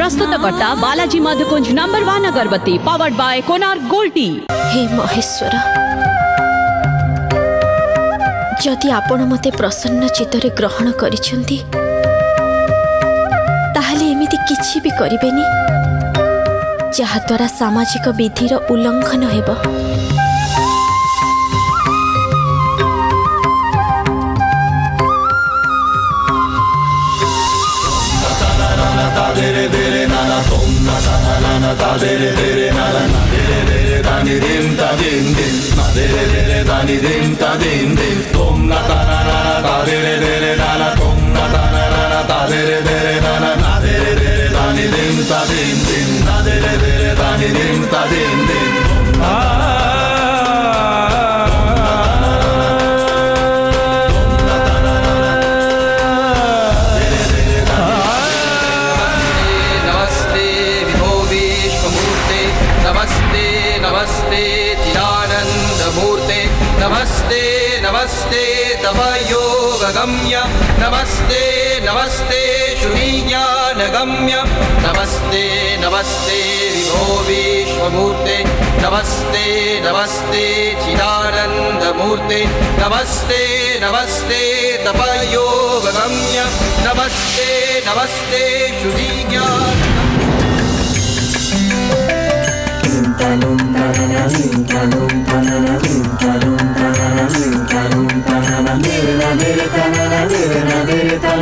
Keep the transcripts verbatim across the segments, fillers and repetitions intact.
प्रस्तुतकर्ता Balaji Madhukunj number one अगरबत्ती powered by Konark gold tea. हे महेश्वर जदि आपण मते प्रसन्न चित्तरे ग्रहण करिसेंती ताहले एमिति किछि भी करिबेनी जहा द्वारा सामाजिक विधिर उल्लंघन हेबो। Dere dere na na tom na na na na ta dere dere na na dere dere ta ni dim ta din din na dere dere ta ni dim ta din din tom na na na na ta dere dere na na tom na na na na ta dere dere na na na dere dere ta ni dim ta din din na dere dere ta ni dim ta din din ah। नमस्ते नमस्ते तव योगगम्य नमस्ते नमस्ते श्रीज्ञानगम्य नमस्ते नमस्ते विभो विश्वमूर्ते नमस्ते नमस्ते चिदानन्दमूर्ते नमस्ते नमस्ते तव योगगम्य नमस्ते नमस्ते श्रीज्ञान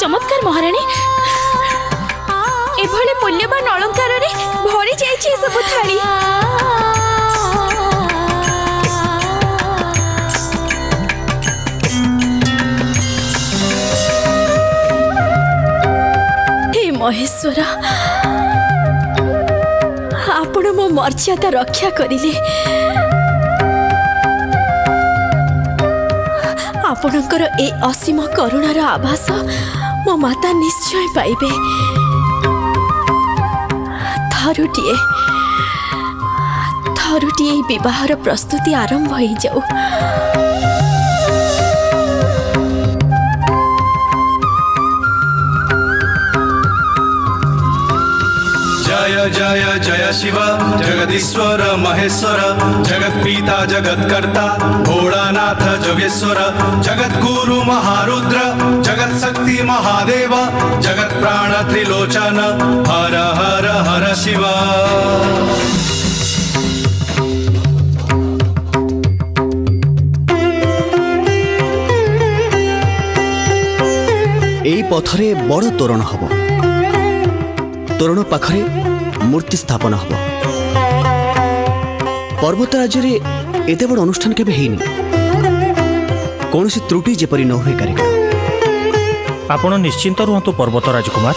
चमत्कार महाराणी एभले मूल्यवान अलंकार रे भरी जाइछे सब थाली। हे महेश्वर आपण मो मर्यादा रक्षा करिले आपणकर ए असीम करुणार आभास मो माता निश्चय पाइबे। थरुटिए थरुटिए विवाहर प्रस्तुति आरंभ हो जाऊ। जय जय जय शिव जगदीश्वर महेश्वर जगत्पिता जगत्कर्ता भोलानाथ जोगेश्वर जगद्गुरु महारुद्र जगत्शक्ति महादेव जगत्प्राण त्रिलोचन हर हर हर शिव। एई पथरे बड़ तोरण हब तोरण पाखरे मूर्ति स्थापन हम। पर्वत राज्य रे एते बड़ अनुष्ठान केबे हेइनी कौन सी त्रुटि जेपरी न हुए कार्यक्रम आपण निश्चिंत रुहतु। पर्वत राजकुमार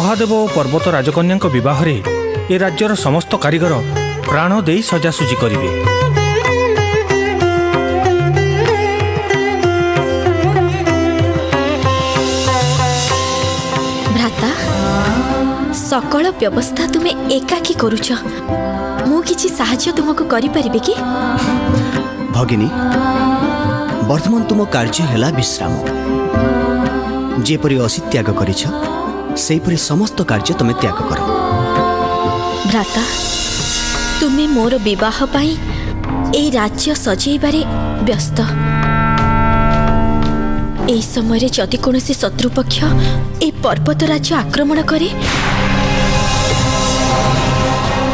महादेव और पर्वत राजकन्या बह ए राज्यर समस्त कारीगर प्राण दे सजासुजी करिवे। भ्राता सकल व्यवस्था तुमे एकाकी करुछ मु किछि सहाय्य तुमको करि परिबे कि? भगिनी वर्तमान तुम कार्य हैला विश्राम जेपरी असी त्याग करिछ सेहीपरी समस्त कार्य तुमे त्याग कर। भ्राता तुमे मोर विवाह पाई ए राज्य सजेबारे व्यस्त ए समय जदि कोनोसी शत्रुपक्ष ए पर्वत राज्य आक्रमण करे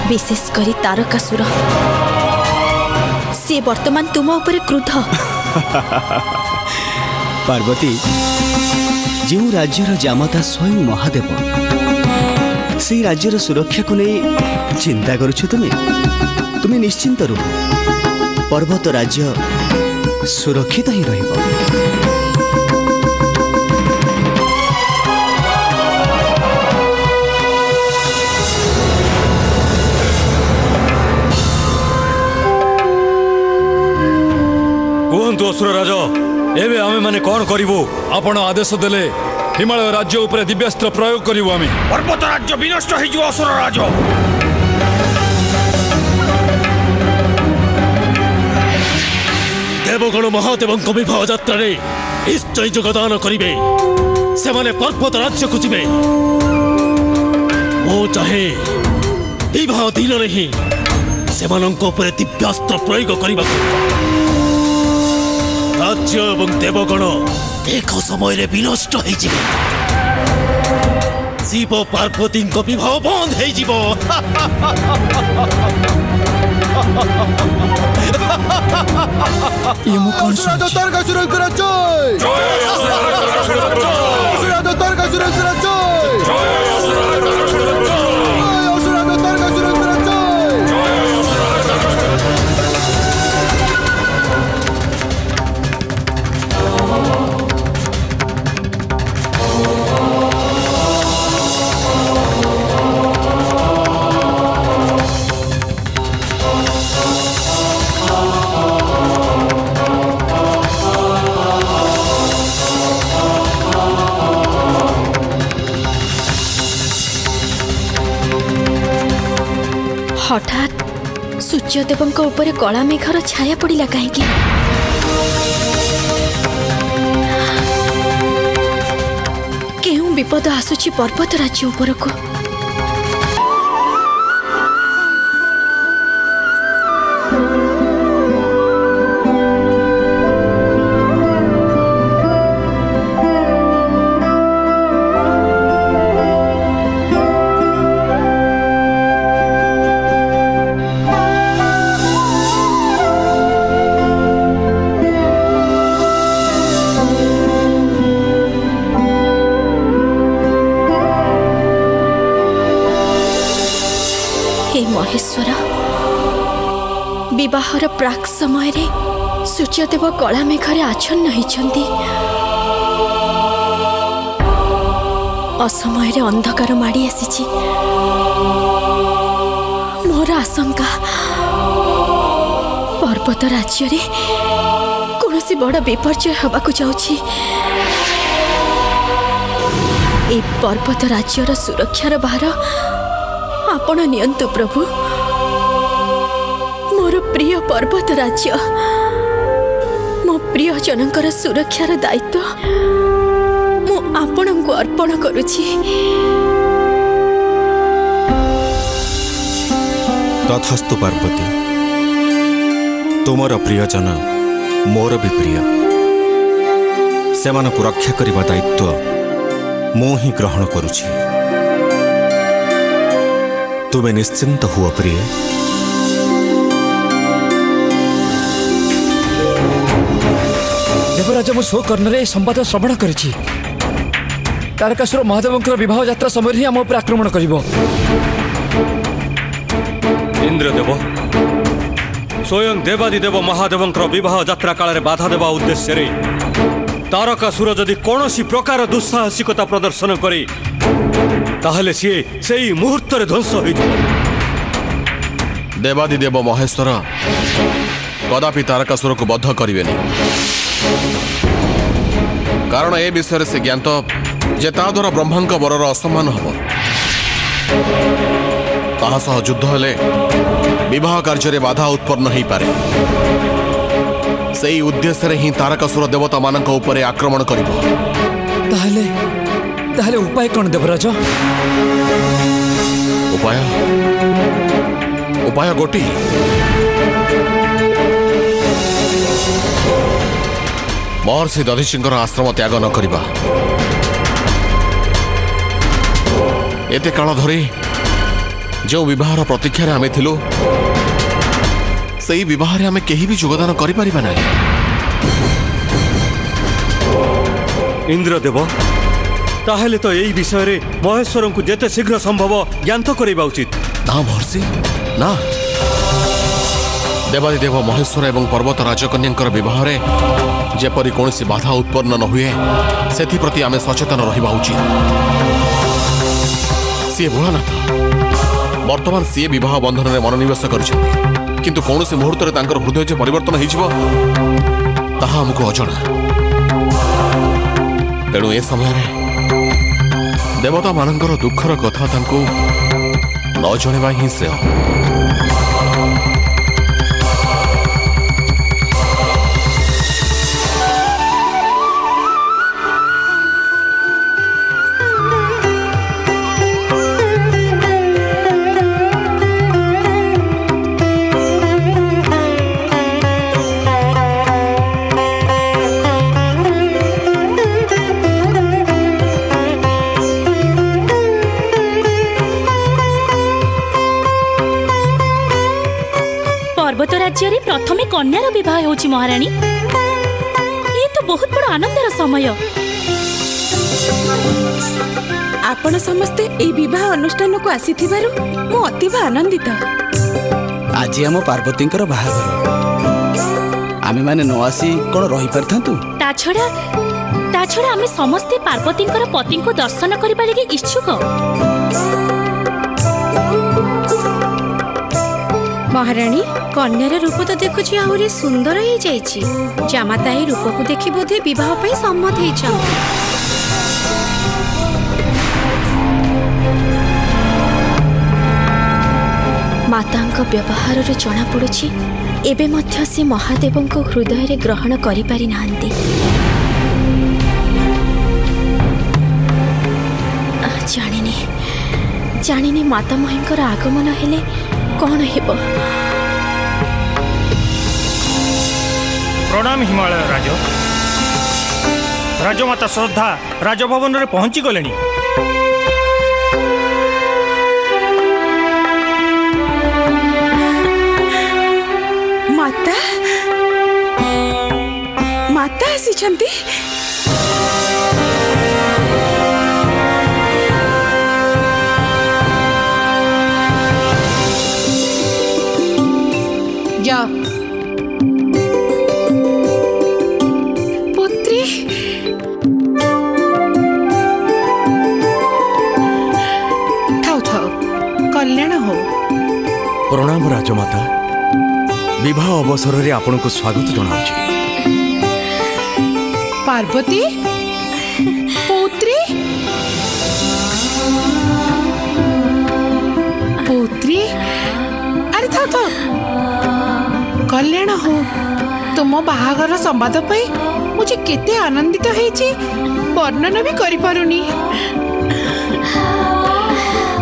विशेष करी तारकासुर से वर्तमान तुम ऊपर क्रुद्ध। पार्वती जो राज्यर जामाता स्वयं महादेव से राज्यर सुरक्षा को नहीं चिंता करुछ तुम्हें तुम्हें निश्चिंत रुह। पर्वत राज्य सुरक्षित ही रहिबो। असुर राज एवं आमे माने कौन करू आपण आदेश देले हिमालय राज्य उपरे दिव्यास्त्र प्रयोग करू आमे पर्वत राज्य विनष्ट हो जीव असुर राज देवगण महादेव विवाह यात्रा निश्चय योगदान करिवे से माने पर्वत राज्य को जीवे ओ चाहे विवाह दिन नहीं से मानक उपरे दिव्यास्त्र प्रयोग करने राज्य एवं देवगण एक समय विनष्ट हो शिव पार्वती विवाह बंद हो हठात सूर्यदेवों ऊपर कला मेघर छाया पड़ा कहीं क्यों विपद आसुची पर्वत राज्य उपर को बाहर प्राक समय रे सूर्यदेव कला मेघरे आच्छन्न होइछन्ति असमय रे अंधकार माड़ी आसीछि मोर आशंका पर्वत राज्य रे कोनोसी बड़ विपर्जय होबा को जाउछि ए पर्वत राज्यर सुरक्षार भार आपण नियंतु प्रभु प्रिय पर्वत राज्य मो प्रियजनकर सुरक्षार दायित्व मु आपणंकु अर्पण करुछि। तथास्तु पार्वती तुमर प्रियजन मोर भी प्रिय सेमानकु रक्षा करिबा दायित्व मु ही ग्रहण करुछि। तुमे निश्चिंत हुओ प्रिय। देवराज मु सो कर्णरे संवाद श्रवण करिछि तारकासुर महादेवंकर विवाह यात्रा समय ही आम आक्रमण करिबो। इंद्रदेव स्वयं देवादिदेव महादेवंकर विवाह यात्रा काल बाधा देवा उद्देश्य रे तारकासुर जदि कोनोसी प्रकार दुस्साहसिकता प्रदर्शन करे ताहले से सेही मुहूर्त रे ध्वंस होई जाय। देवादिदेव महेश्वर कदापि तारकासुर को बद्ध करिवेनी कारण ए विषय से ज्ञात जे ता द्वारा ब्रह्मा बरर असम्मान हम तासह युद्ध हेले विवाह कार्य बाधा उत्पन्न हो पारे सेही उद्देश्य ही तारकासुर देवता मानक ऊपर आक्रमण करिबो। ताहले ताहले उपाय कौन देवराज? उपाय उपाय गोटी महर्षि दधीचिंकर आश्रम त्याग न करिबा। एते काल धरी जो विवाहर प्रतीक्षार आमे थिलु सेही विवाहरे आमे केही भी योगदान करि परिबा नै। इंद्रदेव ताहले तो यही विषय रे महेश्वरन को जेते शीघ्र संभव ज्ञान तो करैबा उचित ना भरसी ना देवाधिदेव महेश्वर एवं पर्वत राजकन्या बह जेपरी कौन सी बाधा उत्पन्न न हुए से प्रति आम सचेतन रहा उचित। सी भोलानाथ बर्तमान सी बह बंधन में मनोनिवेश किंतु कौन सी मुहूर्त हृदय जो परिवर्तन होमको अजना तेणु ए समय देवता मान दुखर कथा न जन ही श्रेय। राज्य प्रथमे कन्यार बहुत होची महाराणी ये तो बहुत बड़ा आनंदर समय आपण समस्ते ए विवाह अनुष्ठान को आसी थिबारु मो अतिव आनंदित। आज हम पार्वती बाहाघर आमे माने न आसी कोन रही परथांतु ता छडा ता छडा आमे समस्ते पार्वती पति को दर्शन करिबा लागि इच्छुक। महाराणी कन्यार रूप तो देखुची आहुरी सुंदर हो जाइए जामाता रूप को देखी बोधे विवाह पे सम्मत हो। माता व्यवहार जना पड़ी एबे मध्य से महादेव को हृदय रे ग्रहण करि पारि नांती। जानिनी जानिनी माता महींकर आगमन हेले कौन हेबो। प्रणाम हिमालय राज राजमाता श्रद्धा राजभवन रे पहुंची गले। माता माता आसी छंती। पुत्री थाओ थाओ कल्याण हो। प्रणाम राजमाता विवाह अवसर रे आपण को स्वागत जनाउछि। पार्वती पुत्री पुत्री अरे थाओ थाओ कल्याण हो तुम बाहाघर संवाद पाई मुझे केते आनंदित होईची वर्णन भी करि पारुनी।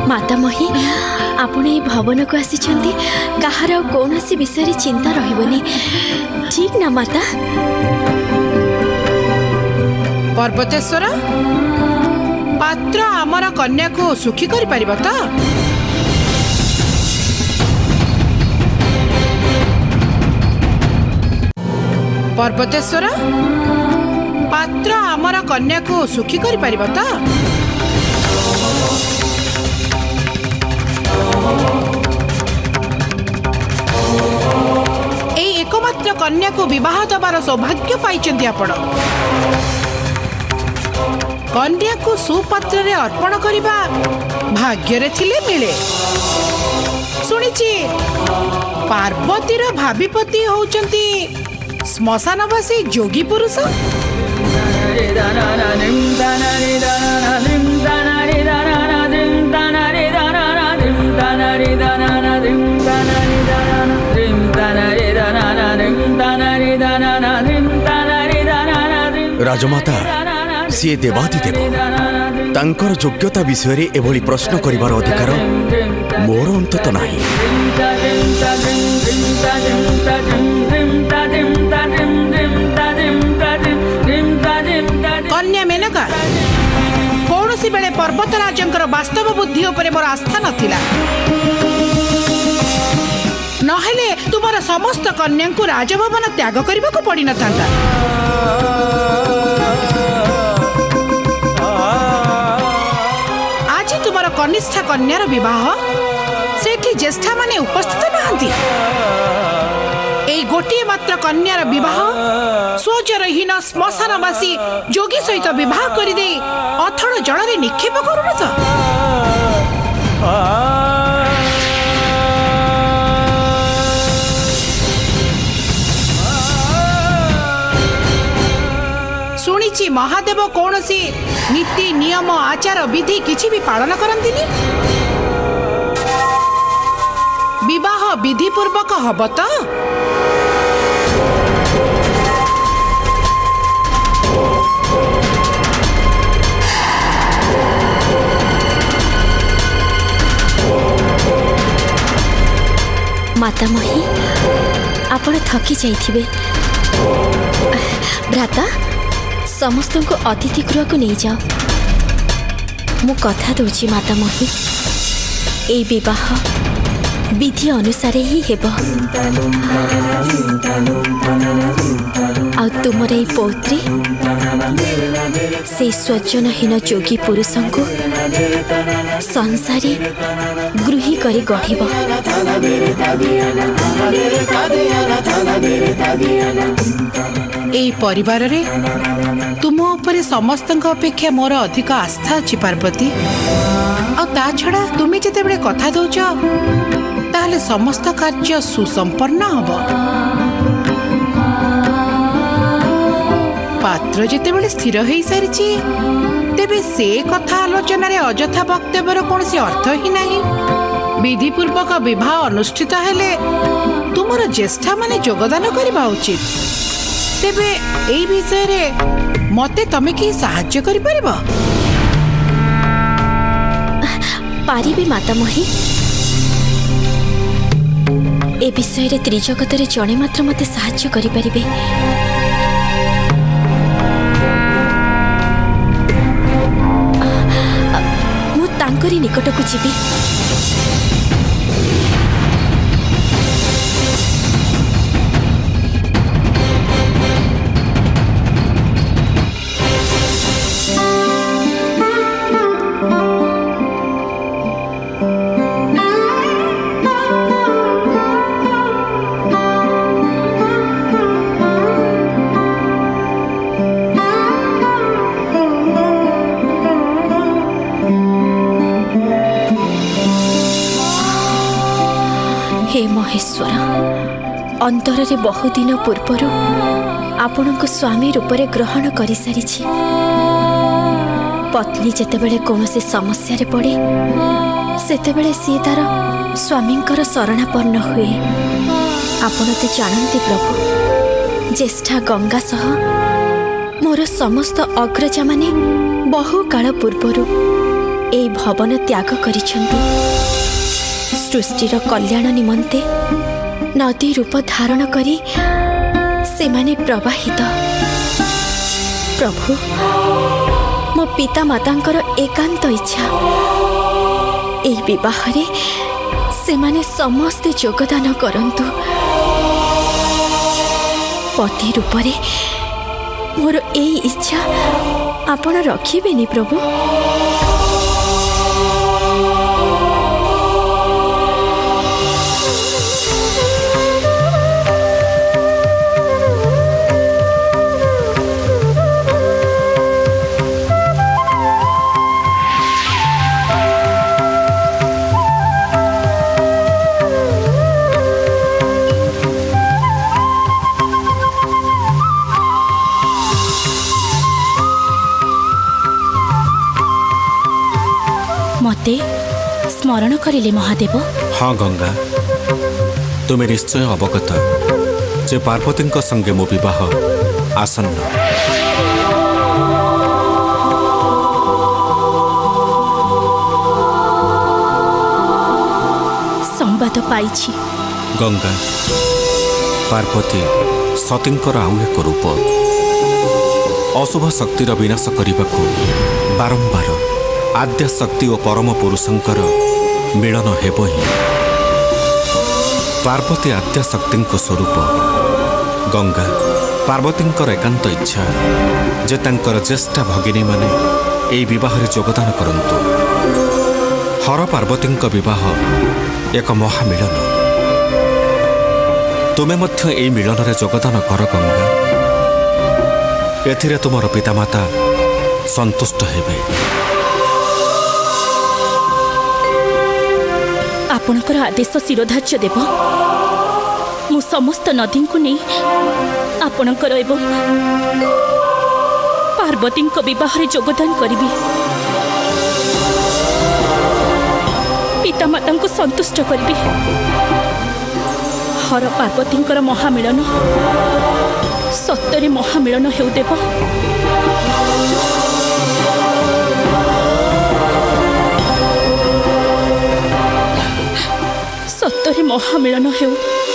माता मही आपण ए भवन को आसी छंती कहार कौन सी विषय रे चिंता रहिबनी ठीक ना माता। पर्वतेश्वर पात्र आमर कन्या को सुखी करि परिबा त पर्वतेश्वर पात्र आमर कन्या को सुखी करि परिबा त ए एकमात्र कन्या को विवाह दबार सौभाग्य पाइचंती आपण। कन्या को सुपात्र रे अर्पण करिबा भाग्य रे थिले मिले। सुनिची पार्वती रो भाभीपति होचंती स्मशानवासी जोगी पुरुष। राजमाता सी देवाधिदेव तांकर योग्यता विषय रे एभली प्रश्न करिवार अधिकार मोर अंतत नाही। कन्या मेनका कौन सी बेले पर्वतराजंकर वास्तव बुद्धि उपरे मोर आस्था नथिला नहेले तुमर समस्त कन्या को राजभवन त्याग करने को पड़ी न था। कनिष्ठा कन्यार बह से ज्येष्ठा माने उपस्थित नहांती गोटे मात्र कन्यार बह सोचरहीन श्मशानवासी जोगी सहित बह कर अथड़ जल में निक्षेप करूँ तो शुणी महादेव कौन सी नीति नियम आचार विधि किसी भी पालन करती विवाह विधि पूर्वक हम तो मातामही आपण थकी जाइथिबे भ्राता समस्त को अतिथि गृह को नहीं जाओ मु कथा दूची मातामही ए विवाह विधि अनुसार ही हेबो आ तुमर ए पौत्री से स्वजनहीन जोगी पुरुष को संसारी गृही करी गढ़ब ए परिवार रे तुम ऊपर समस्त अपेक्षा मोर अधिक आस्था अच्छी पार्वती आ छड़ा तुम्हें जिते बड़े कथा दौच ताहले समस्त कार्य सुसंपन्न हम पात्र जिते स्थिर हो सारी तेबे से कथा आलोचन अजथा वक्तव्यर कौन अर्थ ही नहीं विधिपूर्वक विवाह अनुष्ठित हेले तुमर ज्येष्ठा माने योगदान करवा उचित तेबे ए विषय रे मते तमे की साहाय्य करि परिबो पारिबे मातामही ए विषय रे त्रिजगत रे जणे मात्र मते साहाय्य करि परिबे मु तांकरी निकट को जीवी अंतर रे बहुदिन पूर्वर आपण को स्वामी रूप से ग्रहण कर सारी पत्नी जितेबले कौन से समस्या रे पड़े सेतेबले सी तार स्वामी शरणापन्न हुए आपण तो जानते प्रभु ज्येष्ठा गंगा सह मोर समस्त अग्रजा माने बहु काल पूर्वर ए भवन त्याग कर सृष्टिर कल्याण निमंते नदी रूप धारण करी से माने प्रवाहित प्रभु मो पिता मातांकर एकांत इच्छा ए विवाह रे से माने समस्ते योगदान करंतु पति रूप रे मोर ए इच्छा आपण रखिबेनी प्रभु स्मरण करिले महादेव। हाँ गंगा तुम्हें निश्चय अवगत जे पार्वती संगे मो विवाह आसन्न संवाद पाइछि गंगा पार्वती सतींकर आउ एक रूप अशुभ शक्तिर विनाश करने बारंबार आद्य शक्ति और परम पुरुषंकर मिलन हेबो ही पार्वती आद्य शक्ति स्वरूप गंगा पार्वती एकांत इच्छा जे तांकर ज्येष्ठा भगिनी माने ए विवाह रे योगदान करंतु हर पार्वती बह एक महामिलन तुम्हें मध्य मिलन में योगदान कर गंगा एथिरे तुम पितामाता संतुष्ट हेबे। आपणकर आदेश शिरोधार्य देव मु समस्त नदी को नहीं आपणकर एवं पार्वती बह रे योगदान करी पितामाता को संतुष्ट करी। हर पार्वती महामिलन सत्तरे महामिलन हेउ देव। सत्तरे महामिलन हेउ।